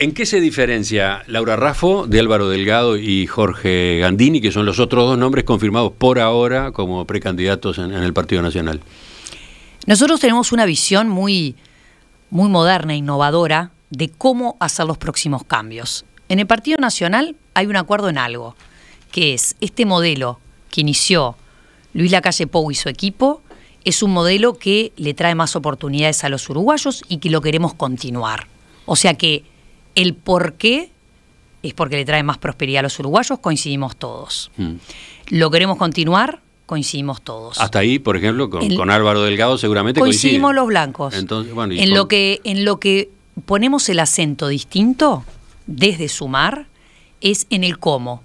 ¿En qué se diferencia Laura Raffo de Álvaro Delgado y Jorge Gandini, que son los otros dos nombres confirmados por ahora como precandidatos en el Partido Nacional? Nosotros tenemos una visión muy moderna, innovadora, de cómo hacer los próximos cambios. En el Partido Nacional hay un acuerdo en algo, que es este modelo que inició Luis Lacalle Pou y su equipo, es un modelo que le trae más oportunidades a los uruguayos y que lo queremos continuar. O sea que el por qué es porque le trae más prosperidad a los uruguayos, coincidimos todos. Lo queremos continuar, coincidimos todos. Hasta ahí, por ejemplo, con Álvaro Delgado seguramente coincidimos los blancos. Entonces, bueno, en lo que ponemos el acento distinto desde Sumar es en el cómo.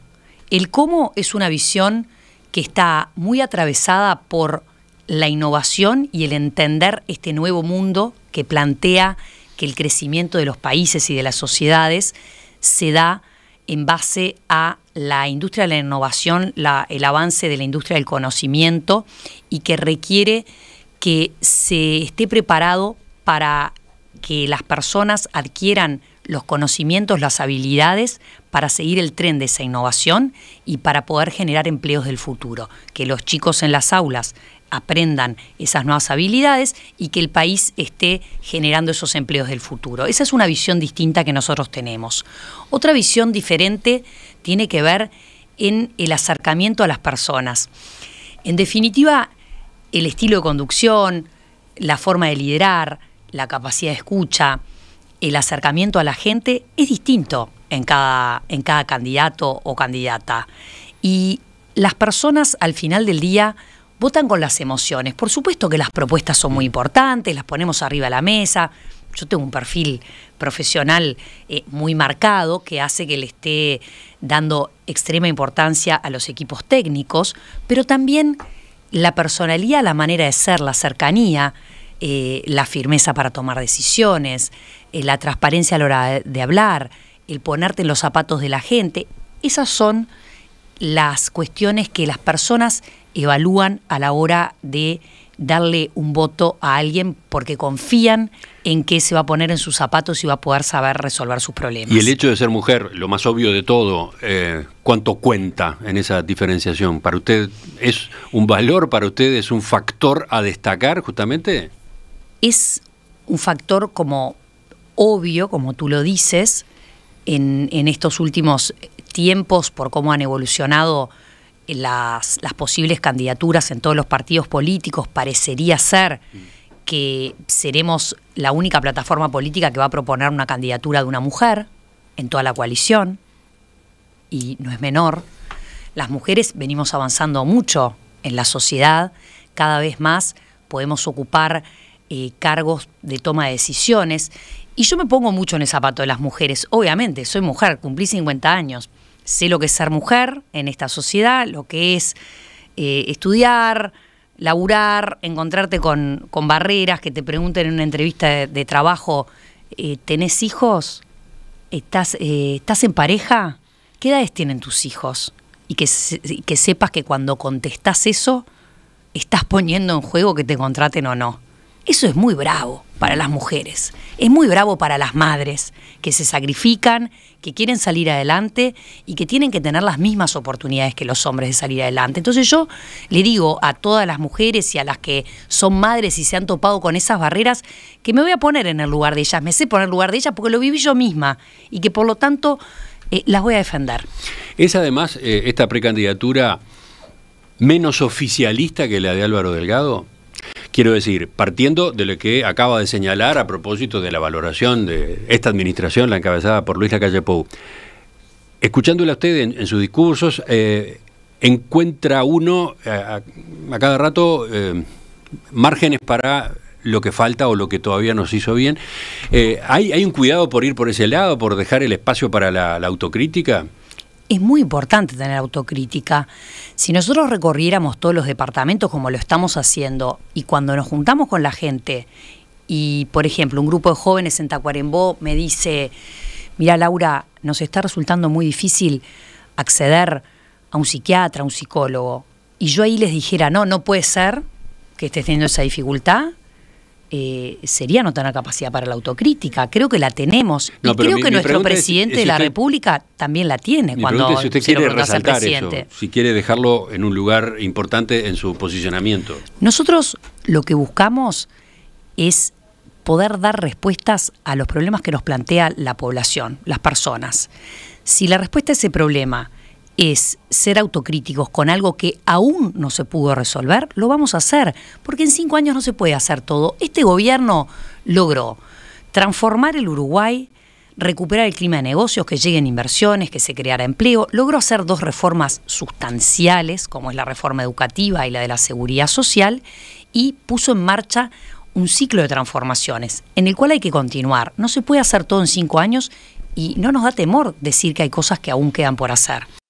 El cómo es una visión que está muy atravesada por la innovación y el entender este nuevo mundo que plantea que el crecimiento de los países y de las sociedades se da en base a la industria de la innovación, el avance de la industria del conocimiento, y que requiere que se esté preparado para que las personas adquieran los conocimientos, las habilidades para seguir el tren de esa innovación y para poder generar empleos del futuro. Que los chicos en las aulas aprendan esas nuevas habilidades y que el país esté generando esos empleos del futuro. Esa es una visión distinta que nosotros tenemos. Otra visión diferente tiene que ver en el acercamiento a las personas. En definitiva, el estilo de conducción, la forma de liderar, la capacidad de escucha, el acercamiento a la gente es distinto en cada candidato o candidata. Y las personas al final del día votan con las emociones. Por supuesto que las propuestas son muy importantes, las ponemos arriba de la mesa. Yo tengo un perfil profesional muy marcado que hace que le esté dando extrema importancia a los equipos técnicos, pero también la personalidad, la manera de ser, la cercanía, la firmeza para tomar decisiones, la transparencia a la hora de hablar, el ponerte en los zapatos de la gente. Esas son las cuestiones que las personas evalúan a la hora de darle un voto a alguien porque confían en que se va a poner en sus zapatos y va a poder saber resolver sus problemas. Y el hecho de ser mujer, lo más obvio de todo, ¿cuánto cuenta en esa diferenciación? ¿Para usted es un valor? ¿Para usted es un factor a destacar justamente? Es un factor como obvio, como tú lo dices, en estos últimos tiempos por cómo han evolucionado las posibles candidaturas en todos los partidos políticos. Parecería ser que seremos la única plataforma política que va a proponer una candidatura de una mujer en toda la coalición, y no es menor. Las mujeres venimos avanzando mucho en la sociedad, cada vez más podemos ocupar cargos de toma de decisiones. Y yo me pongo mucho en el zapato de las mujeres. Obviamente, soy mujer, cumplí 50 años. Sé lo que es ser mujer en esta sociedad, lo que es estudiar, laburar, encontrarte con barreras, que te pregunten en una entrevista de trabajo, ¿tenés hijos? ¿Estás en pareja? ¿Qué edades tienen tus hijos? Y que sepas que cuando contestás eso, estás poniendo en juego que te contraten o no. Eso es muy bravo para las mujeres, es muy bravo para las madres que se sacrifican, que quieren salir adelante y que tienen que tener las mismas oportunidades que los hombres de salir adelante. Entonces yo le digo a todas las mujeres y a las que son madres y se han topado con esas barreras que me voy a poner en el lugar de ellas, me sé poner en el lugar de ellas porque lo viví yo misma y que por lo tanto las voy a defender. Es además esta precandidatura menos oficialista que la de Álvaro Delgado. Quiero decir, partiendo de lo que acaba de señalar a propósito de la valoración de esta administración, la encabezada por Luis Lacalle Pou, escuchándola a usted en sus discursos, encuentra uno a cada rato márgenes para lo que falta o lo que todavía no se hizo bien. ¿Hay un cuidado por ir por ese lado, por dejar el espacio para la autocrítica? Es muy importante tener autocrítica. Si nosotros recorriéramos todos los departamentos como lo estamos haciendo y cuando nos juntamos con la gente y, por ejemplo, un grupo de jóvenes en Tacuarembó me dice: mira, Laura, nos está resultando muy difícil acceder a un psiquiatra, a un psicólogo. Y yo ahí les dijera: no puede ser que estés teniendo esa dificultad. sería no tener capacidad para la autocrítica. Creo que la tenemos. No, y creo que nuestro presidente de la República también la tiene. Cuando si usted quiere resaltar eso, si quiere dejarlo en un lugar importante en su posicionamiento. Nosotros lo que buscamos es poder dar respuestas a los problemas que nos plantea la población, las personas. Si la respuesta a ese problema es ser autocríticos con algo que aún no se pudo resolver, lo vamos a hacer, porque en 5 años no se puede hacer todo. Este gobierno logró transformar el Uruguay, recuperar el clima de negocios, que lleguen inversiones, que se creara empleo, logró hacer 2 reformas sustanciales, como es la reforma educativa y la de la seguridad social, y puso en marcha un ciclo de transformaciones en el cual hay que continuar. No se puede hacer todo en 5 años y no nos da temor decir que hay cosas que aún quedan por hacer.